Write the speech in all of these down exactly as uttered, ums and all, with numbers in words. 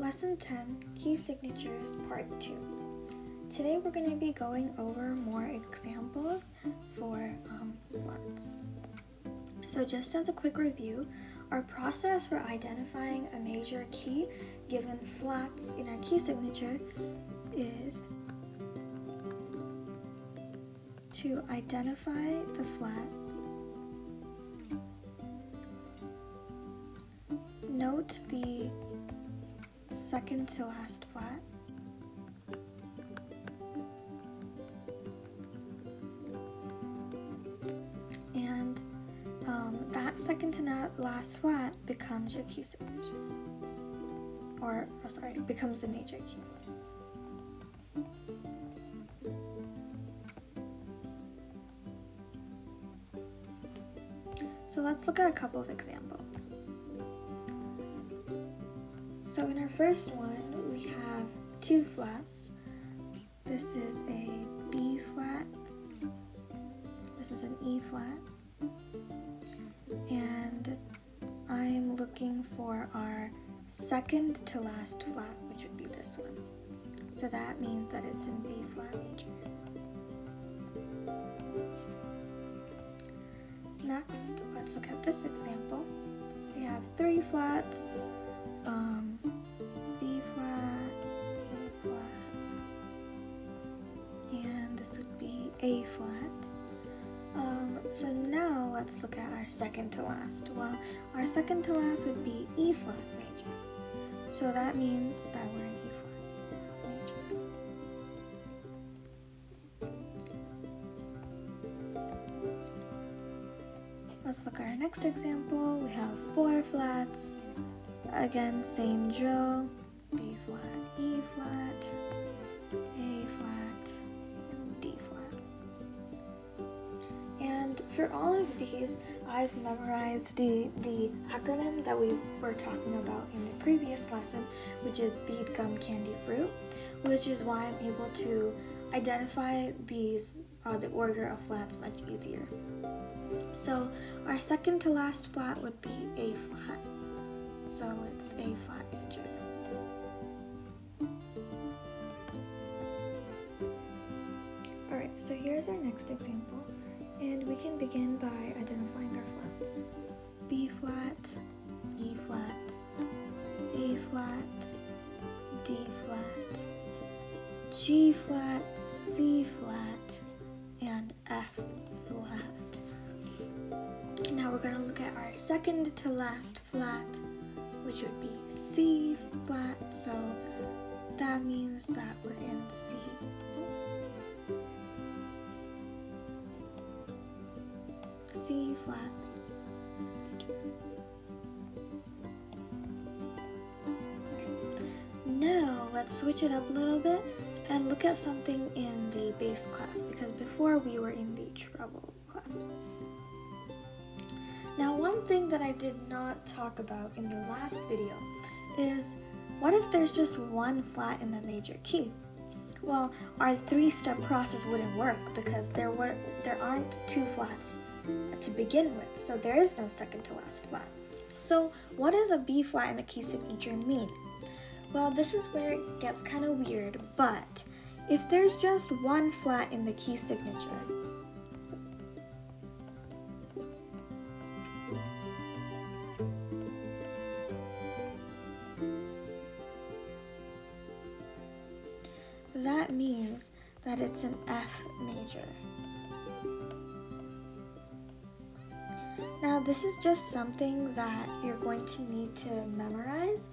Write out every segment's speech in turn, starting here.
Lesson ten, Key Signatures Part two. Today we're going to be going over more examples for um, blunts. So just as a quick review, our process for identifying a major key given flats in our key signature is to identify the flats, note the second to last flat, and um, that second to last flat becomes your key signature, or oh, sorry, becomes the major key. So let's look at a couple of examples. So in our first one, we have two flats. This is a B flat, this is an E flat, and I'm looking for our second to last flat, which would be this one. So that means that it's in B flat major. Next, let's look at this example. We have three flats. Um, B flat, A flat, and this would be A flat. Um, so now let's look at our second to last. Well, our second to last would be E flat major. So that means that we're in E flat major. Let's look at our next example. We have four flats. Again, same drill, B flat, E flat, A flat, and D flat. And for all of these, I've memorized the, the acronym that we were talking about in the previous lesson, which is bead, gum, candy, fruit, which is why I'm able to identify these, uh, the order of flats much easier. So our second to last flat would be A flat. So it's A flat major. Alright, so here's our next example, and we can begin by identifying our flats. B flat, E flat, A flat, D flat, G flat, C flat, and F flat. Now we're going to look at our second to last flat, which would be C flat, so that means that we're in C. C flat. Okay. Now let's switch it up a little bit and look at something in the bass clef, because before we were in the treble clef. Now, one thing that I did not talk about in the last video is, what if there's just one flat in the major key? Well, our three-step process wouldn't work because there were there aren't two flats to begin with, so there is no second to last flat. So what does a B flat in the key signature mean? Well, this is where it gets kind of weird, but if there's just one flat in the key signature, that means that it's an F major. Now, this is just something that you're going to need to memorize,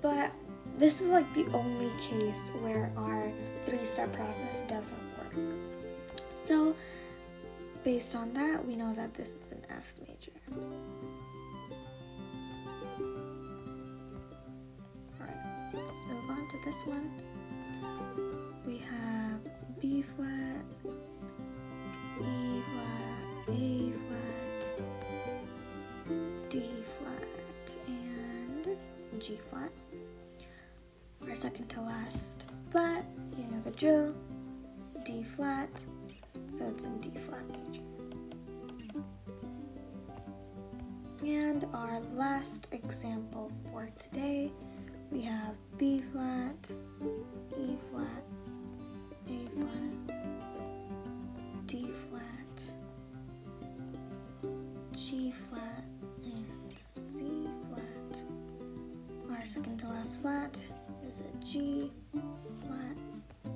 but this is like the only case where our three-step process doesn't work. So, based on that, we know that this is an F major. Alright, let's move on to this one. We have B flat, E flat, A flat, D flat, and G flat. Our second to last flat, you know the drill, D flat, so it's in D flat major. And our last example for today, we have B flat, E flat, A flat, D flat, G flat, and C flat. Our second to last flat is a G flat,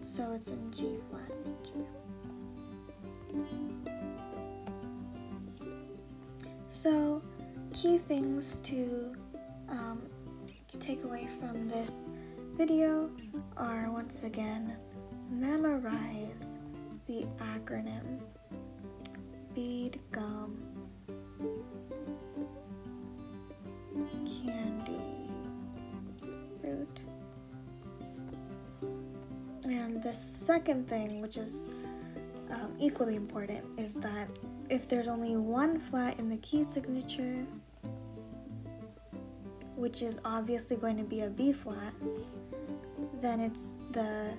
so it's in G flat major. So, key things to um, take away from this video are, once again, memorize the acronym BEAD GUM CANDY FRUIT. And the second thing, which is um, equally important, is that if there's only one flat in the key signature, which is obviously going to be a B flat, then it's the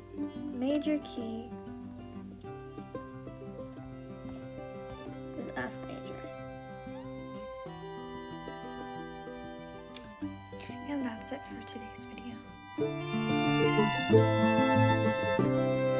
major key is F major. And that's it for today's video.